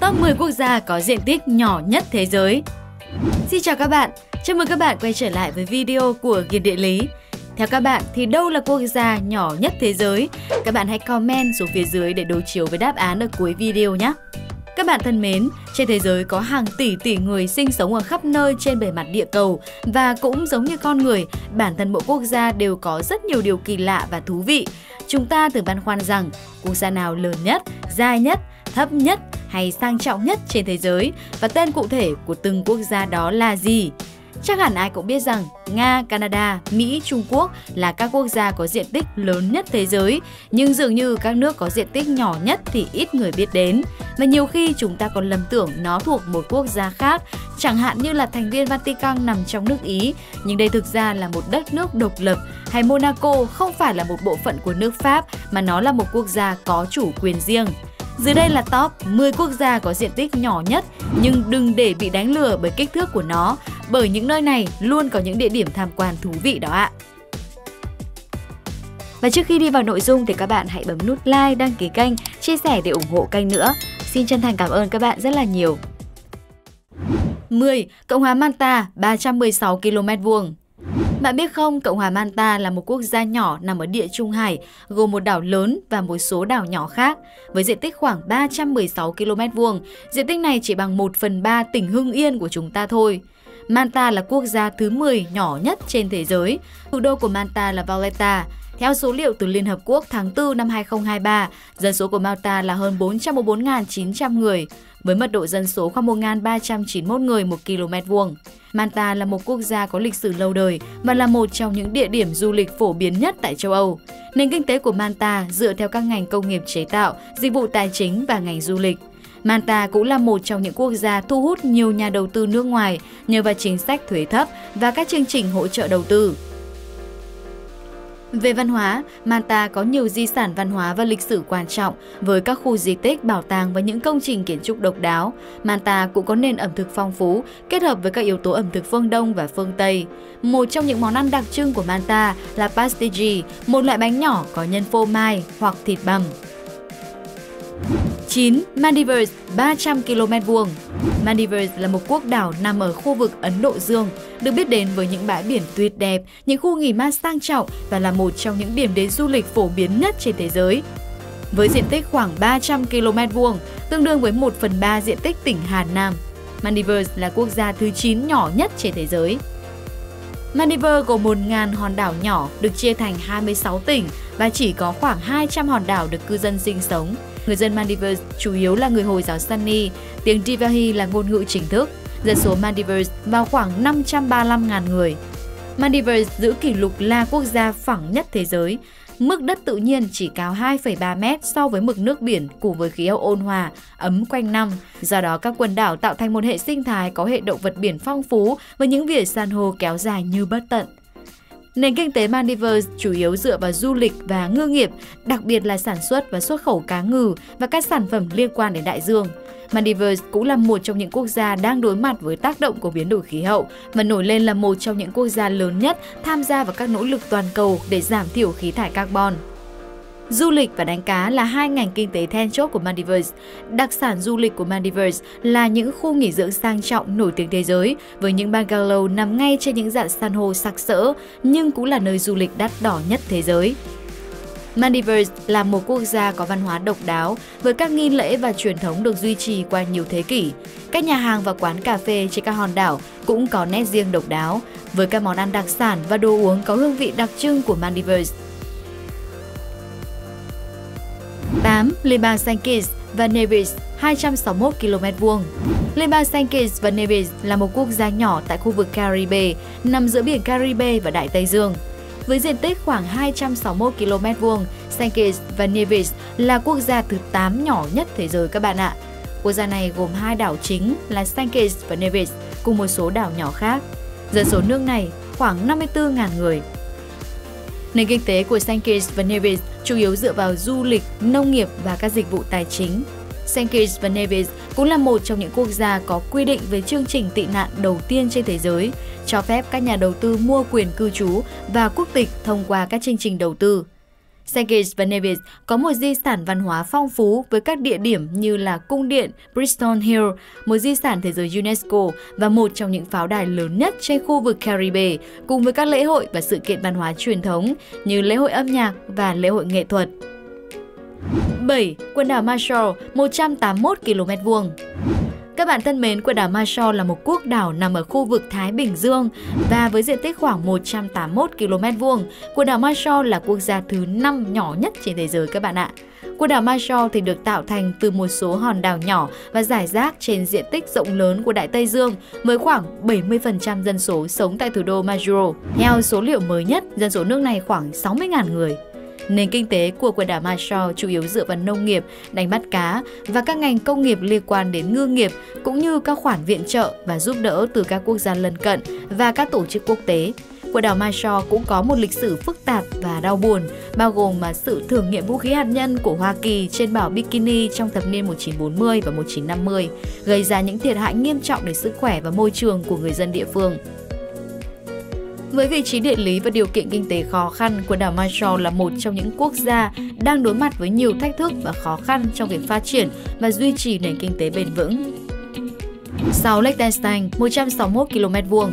Top 10 quốc gia có diện tích nhỏ nhất thế giới. Xin chào các bạn, chào mừng các bạn quay trở lại với video của Ghiền Địa Lý. Theo các bạn thì đâu là quốc gia nhỏ nhất thế giới? Các bạn hãy comment xuống phía dưới để đối chiếu với đáp án ở cuối video nhé. Các bạn thân mến, trên thế giới có hàng tỷ tỷ người sinh sống ở khắp nơi trên bề mặt địa cầu và cũng giống như con người, bản thân mỗi quốc gia đều có rất nhiều điều kỳ lạ và thú vị. Chúng ta thường băn khoăn rằng quốc gia nào lớn nhất, dài nhất, thấp nhất hay sang trọng nhất trên thế giới và tên cụ thể của từng quốc gia đó là gì? Chắc hẳn ai cũng biết rằng Nga, Canada, Mỹ, Trung Quốc là các quốc gia có diện tích lớn nhất thế giới, nhưng dường như các nước có diện tích nhỏ nhất thì ít người biết đến. Và nhiều khi chúng ta còn lầm tưởng nó thuộc một quốc gia khác, chẳng hạn như là thành viên Vatican nằm trong nước Ý, nhưng đây thực ra là một đất nước độc lập, hay Monaco không phải là một bộ phận của nước Pháp mà nó là một quốc gia có chủ quyền riêng. Dưới đây là top 10 quốc gia có diện tích nhỏ nhất, nhưng đừng để bị đánh lừa bởi kích thước của nó, bởi những nơi này luôn có những địa điểm tham quan thú vị đó ạ. Và trước khi đi vào nội dung thì các bạn hãy bấm nút like, đăng ký kênh, chia sẻ để ủng hộ kênh nữa. Xin chân thành cảm ơn các bạn rất là nhiều. 10. Cộng hòa Malta, 316 km vuông. Bạn biết không, Cộng hòa Malta là một quốc gia nhỏ nằm ở Địa Trung Hải, gồm một đảo lớn và một số đảo nhỏ khác. Với diện tích khoảng 316 km vuông, diện tích này chỉ bằng 1/3 tỉnh Hưng Yên của chúng ta thôi. Malta là quốc gia thứ 10 nhỏ nhất trên thế giới. Thủ đô của Malta là Valletta. Theo số liệu từ Liên Hợp Quốc tháng 4 năm 2023, dân số của Malta là hơn 414.900 người, với mật độ dân số khoảng 1.391 người một km vuông. Malta là một quốc gia có lịch sử lâu đời và là một trong những địa điểm du lịch phổ biến nhất tại châu Âu. Nền kinh tế của Malta dựa theo các ngành công nghiệp chế tạo, dịch vụ tài chính và ngành du lịch. Malta cũng là một trong những quốc gia thu hút nhiều nhà đầu tư nước ngoài nhờ vào chính sách thuế thấp và các chương trình hỗ trợ đầu tư. Về văn hóa, Malta có nhiều di sản văn hóa và lịch sử quan trọng với các khu di tích, bảo tàng và những công trình kiến trúc độc đáo. Malta cũng có nền ẩm thực phong phú kết hợp với các yếu tố ẩm thực phương Đông và phương Tây. Một trong những món ăn đặc trưng của Malta là pastigi, một loại bánh nhỏ có nhân phô mai hoặc thịt bằm. 9. Maldives, 300 km vuông. Maldives là một quốc đảo nằm ở khu vực Ấn Độ Dương, được biết đến với những bãi biển tuyệt đẹp, những khu nghỉ mát sang trọng và là một trong những điểm đến du lịch phổ biến nhất trên thế giới. Với diện tích khoảng 300 km vuông, tương đương với 1/3 diện tích tỉnh Hà Nam, Maldives là quốc gia thứ 9 nhỏ nhất trên thế giới. Maldives gồm 1.000 hòn đảo nhỏ được chia thành 26 tỉnh và chỉ có khoảng 200 hòn đảo được cư dân sinh sống. Người dân Maldives chủ yếu là người Hồi giáo Sunni, tiếng Diwali là ngôn ngữ chính thức. Dân số Maldives vào khoảng 535.000 người. Maldives giữ kỷ lục là quốc gia phẳng nhất thế giới. Mức đất tự nhiên chỉ cao 2,3 mét so với mực nước biển cùng với khí hậu ôn hòa, ấm quanh năm. Do đó, các quần đảo tạo thành một hệ sinh thái có hệ động vật biển phong phú với những vỉa san hô kéo dài như bất tận. Nền kinh tế Maldives chủ yếu dựa vào du lịch và ngư nghiệp, đặc biệt là sản xuất và xuất khẩu cá ngừ và các sản phẩm liên quan đến đại dương. Maldives cũng là một trong những quốc gia đang đối mặt với tác động của biến đổi khí hậu và nổi lên là một trong những quốc gia lớn nhất tham gia vào các nỗ lực toàn cầu để giảm thiểu khí thải carbon. Du lịch và đánh cá là hai ngành kinh tế then chốt của Maldives. Đặc sản du lịch của Maldives là những khu nghỉ dưỡng sang trọng nổi tiếng thế giới với những bungalow nằm ngay trên những rạn san hô sặc sỡ, nhưng cũng là nơi du lịch đắt đỏ nhất thế giới. Maldives là một quốc gia có văn hóa độc đáo với các nghi lễ và truyền thống được duy trì qua nhiều thế kỷ. Các nhà hàng và quán cà phê trên các hòn đảo cũng có nét riêng độc đáo với các món ăn đặc sản và đồ uống có hương vị đặc trưng của Maldives. 8. Liên bang Saint Kitts và Nevis, 261 km vuông. Liên bang Saint Kitts và Nevis là một quốc gia nhỏ tại khu vực Caribe, nằm giữa biển Caribe và Đại Tây Dương. Với diện tích khoảng 261 km vuông, Saint Kitts và Nevis là quốc gia thứ 8 nhỏ nhất thế giới các bạn ạ. Quốc gia này gồm hai đảo chính là Saint Kitts và Nevis cùng một số đảo nhỏ khác. Dân số nước này khoảng 54.000 người. Nền kinh tế của Saint Kitts và Nevis chủ yếu dựa vào du lịch, nông nghiệp và các dịch vụ tài chính. Saint Kitts và Nevis cũng là một trong những quốc gia có quy định về chương trình tị nạn đầu tiên trên thế giới, cho phép các nhà đầu tư mua quyền cư trú và quốc tịch thông qua các chương trình đầu tư. Saint Kitts và Nevis có một di sản văn hóa phong phú với các địa điểm như là cung điện Bristol Hill, một di sản thế giới UNESCO và một trong những pháo đài lớn nhất trên khu vực Caribe, cùng với các lễ hội và sự kiện văn hóa truyền thống như lễ hội âm nhạc và lễ hội nghệ thuật. 7. Quần đảo Marshall, 181 km vuông. Các bạn thân mến, quần đảo Marshall là một quốc đảo nằm ở khu vực Thái Bình Dương và với diện tích khoảng 181 km vuông, quần đảo Marshall là quốc gia thứ 5 nhỏ nhất trên thế giới các bạn ạ. Quần đảo Marshall thì được tạo thành từ một số hòn đảo nhỏ và rải rác trên diện tích rộng lớn của Đại Tây Dương với khoảng 70% dân số sống tại thủ đô Majuro. Theo số liệu mới nhất, dân số nước này khoảng 60.000 người. Nền kinh tế của quần đảo Marshall chủ yếu dựa vào nông nghiệp, đánh bắt cá và các ngành công nghiệp liên quan đến ngư nghiệp, cũng như các khoản viện trợ và giúp đỡ từ các quốc gia lân cận và các tổ chức quốc tế. Quần đảo Marshall cũng có một lịch sử phức tạp và đau buồn, bao gồm mà sự thử nghiệm vũ khí hạt nhân của Hoa Kỳ trên đảo Bikini trong thập niên 1940 và 1950, gây ra những thiệt hại nghiêm trọng đến sức khỏe và môi trường của người dân địa phương. Với vị trí địa lý và điều kiện kinh tế khó khăn, quần đảo Marshall là một trong những quốc gia đang đối mặt với nhiều thách thức và khó khăn trong việc phát triển và duy trì nền kinh tế bền vững. 6. Liechtenstein, 161 km vuông.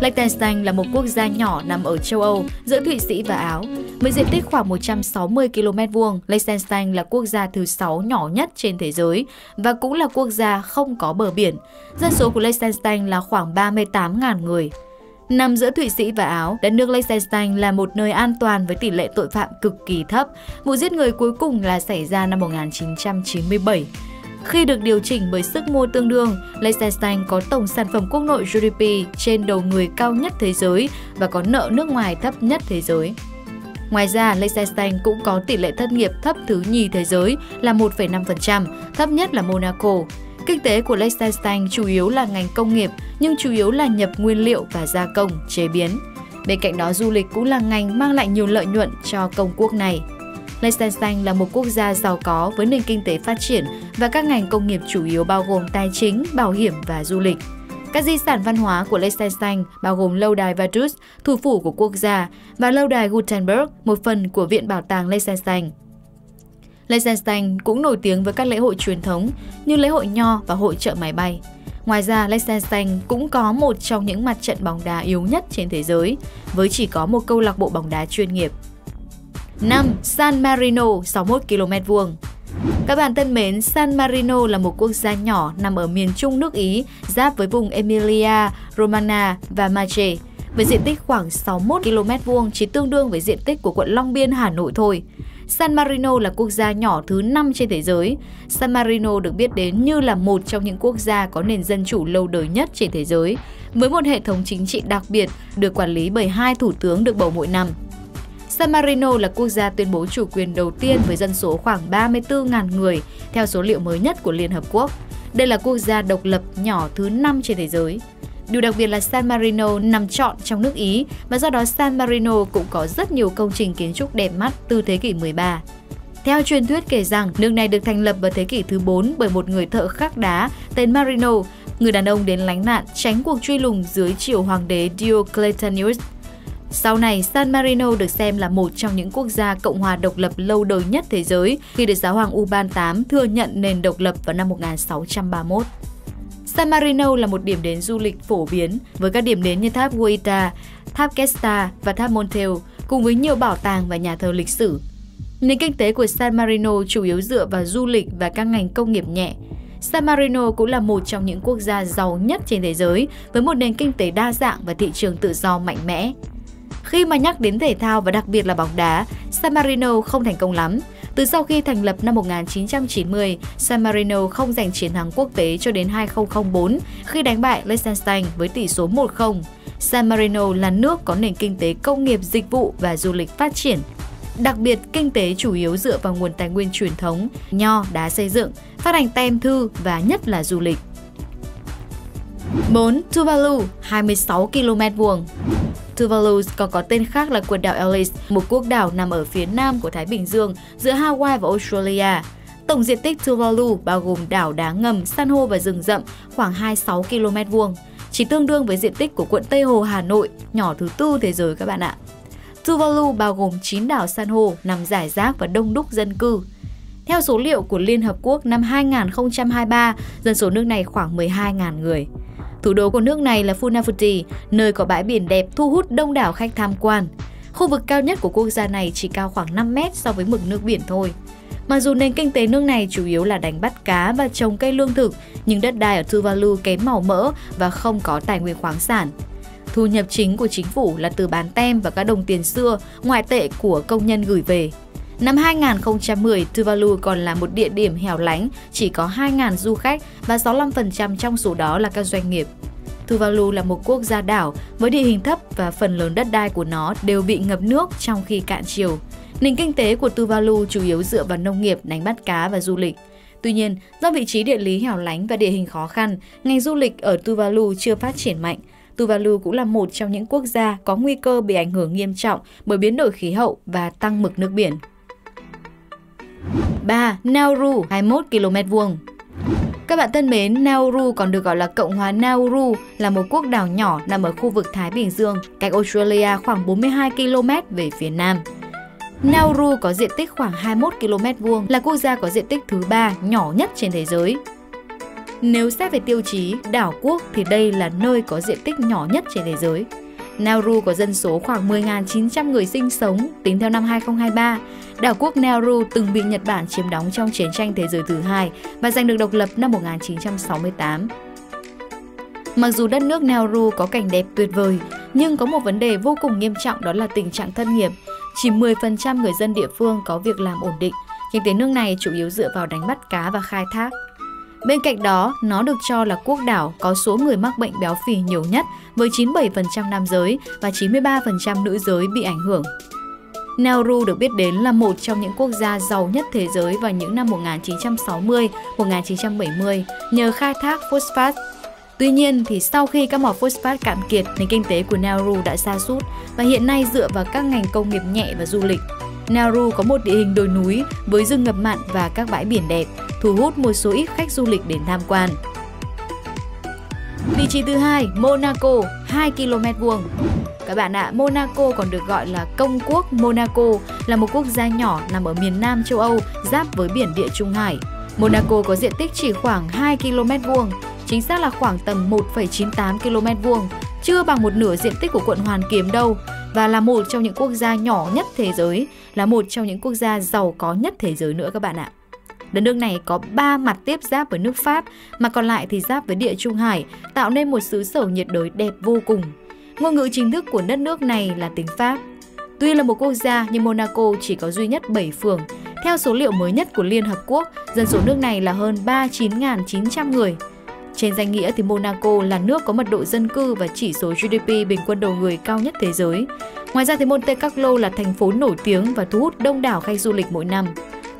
Liechtenstein là một quốc gia nhỏ nằm ở châu Âu, giữa Thụy Sĩ và Áo. Với diện tích khoảng 160 km vuông, Liechtenstein là quốc gia thứ 6 nhỏ nhất trên thế giới và cũng là quốc gia không có bờ biển. Dân số của Liechtenstein là khoảng 38.000 người. Nằm giữa Thụy Sĩ và Áo, đất nước Liechtenstein là một nơi an toàn với tỷ lệ tội phạm cực kỳ thấp. Vụ giết người cuối cùng là xảy ra năm 1997. Khi được điều chỉnh bởi sức mua tương đương, Liechtenstein có tổng sản phẩm quốc nội GDP trên đầu người cao nhất thế giới và có nợ nước ngoài thấp nhất thế giới. Ngoài ra, Liechtenstein cũng có tỷ lệ thất nghiệp thấp thứ nhì thế giới là 1,5%, thấp nhất là Monaco. Kinh tế của Liechtenstein chủ yếu là ngành công nghiệp, nhưng chủ yếu là nhập nguyên liệu và gia công, chế biến. Bên cạnh đó, du lịch cũng là ngành mang lại nhiều lợi nhuận cho công quốc này. Liechtenstein là một quốc gia giàu có với nền kinh tế phát triển và các ngành công nghiệp chủ yếu bao gồm tài chính, bảo hiểm và du lịch. Các di sản văn hóa của Liechtenstein bao gồm lâu đài Vaduz, thủ phủ của quốc gia, và lâu đài Gutenberg, một phần của Viện Bảo tàng Liechtenstein. Liechtenstein cũng nổi tiếng với các lễ hội truyền thống như lễ hội nho và hội chợ máy bay. Ngoài ra, Liechtenstein cũng có một trong những mặt trận bóng đá yếu nhất trên thế giới, với chỉ có một câu lạc bộ bóng đá chuyên nghiệp. 5. San Marino, 61 km vuông. Các bạn thân mến, San Marino là một quốc gia nhỏ nằm ở miền trung nước Ý, giáp với vùng Emilia-Romagna và Marche, với diện tích khoảng 61 km vuông, chỉ tương đương với diện tích của quận Long Biên, Hà Nội thôi. San Marino là quốc gia nhỏ thứ 5 trên thế giới. San Marino được biết đến như là một trong những quốc gia có nền dân chủ lâu đời nhất trên thế giới, với một hệ thống chính trị đặc biệt được quản lý bởi 2 thủ tướng được bầu mỗi năm. San Marino là quốc gia tuyên bố chủ quyền đầu tiên với dân số khoảng 34.000 người, theo số liệu mới nhất của Liên Hợp Quốc. Đây là quốc gia độc lập nhỏ thứ 5 trên thế giới. Điều đặc biệt là San Marino nằm trọn trong nước Ý và do đó San Marino cũng có rất nhiều công trình kiến trúc đẹp mắt từ thế kỷ 13. Theo truyền thuyết kể rằng, nước này được thành lập vào thế kỷ thứ 4 bởi một người thợ khắc đá tên Marino, người đàn ông đến lánh nạn tránh cuộc truy lùng dưới triều hoàng đế Diocletianus. Sau này, San Marino được xem là một trong những quốc gia cộng hòa độc lập lâu đời nhất thế giới khi được giáo hoàng Urban VIII thừa nhận nền độc lập vào năm 1631. San Marino là một điểm đến du lịch phổ biến với các điểm đến như tháp Guaita, tháp Kesta và tháp Montel cùng với nhiều bảo tàng và nhà thờ lịch sử. Nền kinh tế của San Marino chủ yếu dựa vào du lịch và các ngành công nghiệp nhẹ. San Marino cũng là một trong những quốc gia giàu nhất trên thế giới với một nền kinh tế đa dạng và thị trường tự do mạnh mẽ. Khi mà nhắc đến thể thao và đặc biệt là bóng đá, San Marino không thành công lắm. Từ sau khi thành lập năm 1990, San Marino không giành chiến thắng quốc tế cho đến 2004 khi đánh bại Liechtenstein với tỷ số 1-0. San Marino là nước có nền kinh tế công nghiệp, dịch vụ và du lịch phát triển. Đặc biệt, kinh tế chủ yếu dựa vào nguồn tài nguyên truyền thống, nho, đá xây dựng, phát hành tem thư và nhất là du lịch. 4. Tuvalu, 26 km vuông. Tuvalu còn có tên khác là quần đảo Ellis, một quốc đảo nằm ở phía nam của Thái Bình Dương, giữa Hawaii và Australia. Tổng diện tích Tuvalu bao gồm đảo đá ngầm, san hô và rừng rậm khoảng 26 km vuông, chỉ tương đương với diện tích của quận Tây Hồ, Hà Nội, nhỏ thứ 4 thế giới các bạn ạ. Tuvalu bao gồm 9 đảo san hô nằm rải rác và đông đúc dân cư. Theo số liệu của Liên Hợp Quốc năm 2023, dân số nước này khoảng 12.000 người. Thủ đô của nước này là Funafuti, nơi có bãi biển đẹp thu hút đông đảo khách tham quan. Khu vực cao nhất của quốc gia này chỉ cao khoảng 5 mét so với mực nước biển thôi. Mặc dù nền kinh tế nước này chủ yếu là đánh bắt cá và trồng cây lương thực, nhưng đất đai ở Tuvalu kém màu mỡ và không có tài nguyên khoáng sản. Thu nhập chính của chính phủ là từ bán tem và các đồng tiền xưa, ngoại tệ của công nhân gửi về. Năm 2010, Tuvalu còn là một địa điểm hẻo lánh, chỉ có 2.000 du khách và 65% trong số đó là các doanh nghiệp. Tuvalu là một quốc gia đảo với địa hình thấp và phần lớn đất đai của nó đều bị ngập nước trong khi cạn chiều. Nền kinh tế của Tuvalu chủ yếu dựa vào nông nghiệp, đánh bắt cá và du lịch. Tuy nhiên, do vị trí địa lý hẻo lánh và địa hình khó khăn, ngành du lịch ở Tuvalu chưa phát triển mạnh. Tuvalu cũng là một trong những quốc gia có nguy cơ bị ảnh hưởng nghiêm trọng bởi biến đổi khí hậu và tăng mực nước biển. 3. Nauru, 21 km vuông. Các bạn thân mến, Nauru còn được gọi là Cộng hòa Nauru, là một quốc đảo nhỏ nằm ở khu vực Thái Bình Dương, cách Australia khoảng 42 km về phía nam. Nauru có diện tích khoảng 21 km vuông, là quốc gia có diện tích thứ 3 nhỏ nhất trên thế giới. Nếu xét về tiêu chí đảo quốc thì đây là nơi có diện tích nhỏ nhất trên thế giới. Nauru có dân số khoảng 10.900 người sinh sống tính theo năm 2023. Đảo quốc Nauru từng bị Nhật Bản chiếm đóng trong chiến tranh thế giới thứ hai và giành được độc lập năm 1968. Mặc dù đất nước Nauru có cảnh đẹp tuyệt vời, nhưng có một vấn đề vô cùng nghiêm trọng, đó là tình trạng thất nghiệp. Chỉ 10% người dân địa phương có việc làm ổn định. Kinh tế nước này chủ yếu dựa vào đánh bắt cá và khai thác. Bên cạnh đó, nó được cho là quốc đảo có số người mắc bệnh béo phì nhiều nhất, với 97% nam giới và 93% nữ giới bị ảnh hưởng. Nauru được biết đến là một trong những quốc gia giàu nhất thế giới vào những năm 1960-1970 nhờ khai thác phốt phát. Tuy nhiên, thì sau khi các mỏ phốt phát cạn kiệt, nền kinh tế của Nauru đã sa sút và hiện nay dựa vào các ngành công nghiệp nhẹ và du lịch. Nauru có một địa hình đồi núi với rừng ngập mặn và các bãi biển đẹp, thu hút một số ít khách du lịch đến tham quan. Vị trí thứ 2, Monaco, 2 km vuông. Các bạn ạ, Monaco còn được gọi là Công quốc Monaco, là một quốc gia nhỏ nằm ở miền Nam châu Âu, giáp với biển Địa Trung Hải. Monaco có diện tích chỉ khoảng 2 km vuông, chính xác là khoảng tầm 1,98 km vuông, chưa bằng một nửa diện tích của quận Hoàn Kiếm đâu, và là một trong những quốc gia nhỏ nhất thế giới, là một trong những quốc gia giàu có nhất thế giới nữa các bạn ạ. Đất nước này có 3 mặt tiếp giáp với nước Pháp, mà còn lại thì giáp với Địa Trung Hải, tạo nên một xứ sở nhiệt đới đẹp vô cùng. Ngôn ngữ chính thức của đất nước này là tiếng Pháp. Tuy là một quốc gia nhưng Monaco chỉ có duy nhất 7 phường. Theo số liệu mới nhất của Liên Hợp Quốc, dân số nước này là hơn 39.900 người. Trên danh nghĩa thì Monaco là nước có mật độ dân cư và chỉ số GDP bình quân đầu người cao nhất thế giới. Ngoài ra thì Monte Carlo là thành phố nổi tiếng và thu hút đông đảo khách du lịch mỗi năm.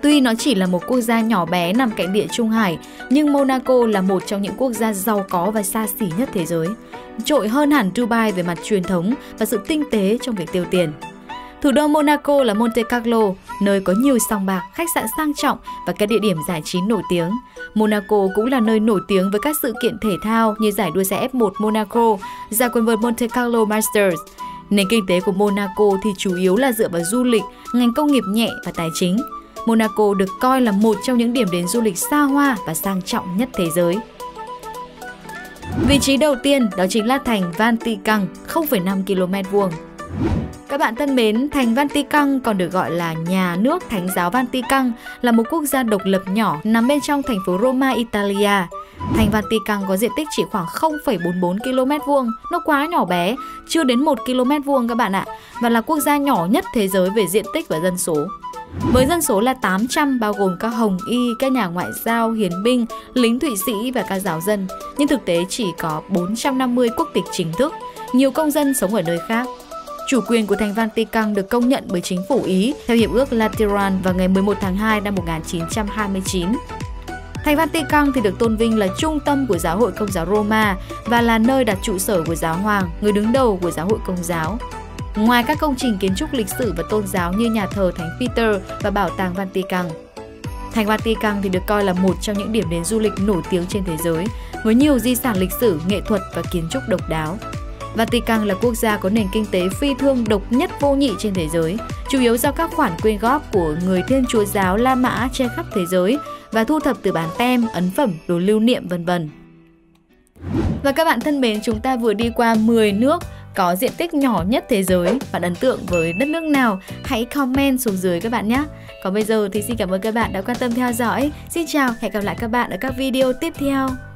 Tuy nó chỉ là một quốc gia nhỏ bé nằm cạnh Địa Trung Hải, nhưng Monaco là một trong những quốc gia giàu có và xa xỉ nhất thế giới, trội hơn hẳn Dubai về mặt truyền thống và sự tinh tế trong việc tiêu tiền. Thủ đô Monaco là Monte Carlo, nơi có nhiều sòng bạc, khách sạn sang trọng và các địa điểm giải trí nổi tiếng. Monaco cũng là nơi nổi tiếng với các sự kiện thể thao như giải đua xe F1 Monaco, giải quần vợt Monte Carlo Masters. Nền kinh tế của Monaco thì chủ yếu là dựa vào du lịch, ngành công nghiệp nhẹ và tài chính. Monaco được coi là một trong những điểm đến du lịch xa hoa và sang trọng nhất thế giới. Vị trí đầu tiên đó chính là thành Vatican, 0,5 km vuông. Các bạn thân mến, thành Vatican còn được gọi là nhà nước Thánh giáo Vatican, là một quốc gia độc lập nhỏ nằm bên trong thành phố Roma, Italia. Thành Vatican có diện tích chỉ khoảng 0,44 km vuông, nó quá nhỏ bé, chưa đến 1 km vuông các bạn ạ, và là quốc gia nhỏ nhất thế giới về diện tích và dân số. Với dân số là 800 bao gồm các hồng y, các nhà ngoại giao, hiến binh, lính Thụy Sĩ và các giáo dân, nhưng thực tế chỉ có 450 quốc tịch chính thức, nhiều công dân sống ở nơi khác. Chủ quyền của thành Vatican được công nhận bởi chính phủ Ý theo Hiệp ước Lateran vào ngày 11 tháng 2 năm 1929. Thành Vatican thì được tôn vinh là trung tâm của Giáo hội Công giáo Roma và là nơi đặt trụ sở của Giáo hoàng, người đứng đầu của Giáo hội Công giáo. Ngoài các công trình kiến trúc lịch sử và tôn giáo như nhà thờ Thánh Peter và bảo tàng Vatican, thành Vatican thì được coi là một trong những điểm đến du lịch nổi tiếng trên thế giới với nhiều di sản lịch sử, nghệ thuật và kiến trúc độc đáo. Vatican là quốc gia có nền kinh tế phi thương độc nhất vô nhị trên thế giới, chủ yếu do các khoản quyên góp của người Thiên Chúa giáo La Mã trên khắp thế giới và thu thập từ bán tem, ấn phẩm, đồ lưu niệm v.v. Và các bạn thân mến, chúng ta vừa đi qua 10 nước có diện tích nhỏ nhất thế giới. Bạn ấn tượng với đất nước nào? Hãy comment xuống dưới các bạn nhé! Còn bây giờ thì xin cảm ơn các bạn đã quan tâm theo dõi. Xin chào, hẹn gặp lại các bạn ở các video tiếp theo!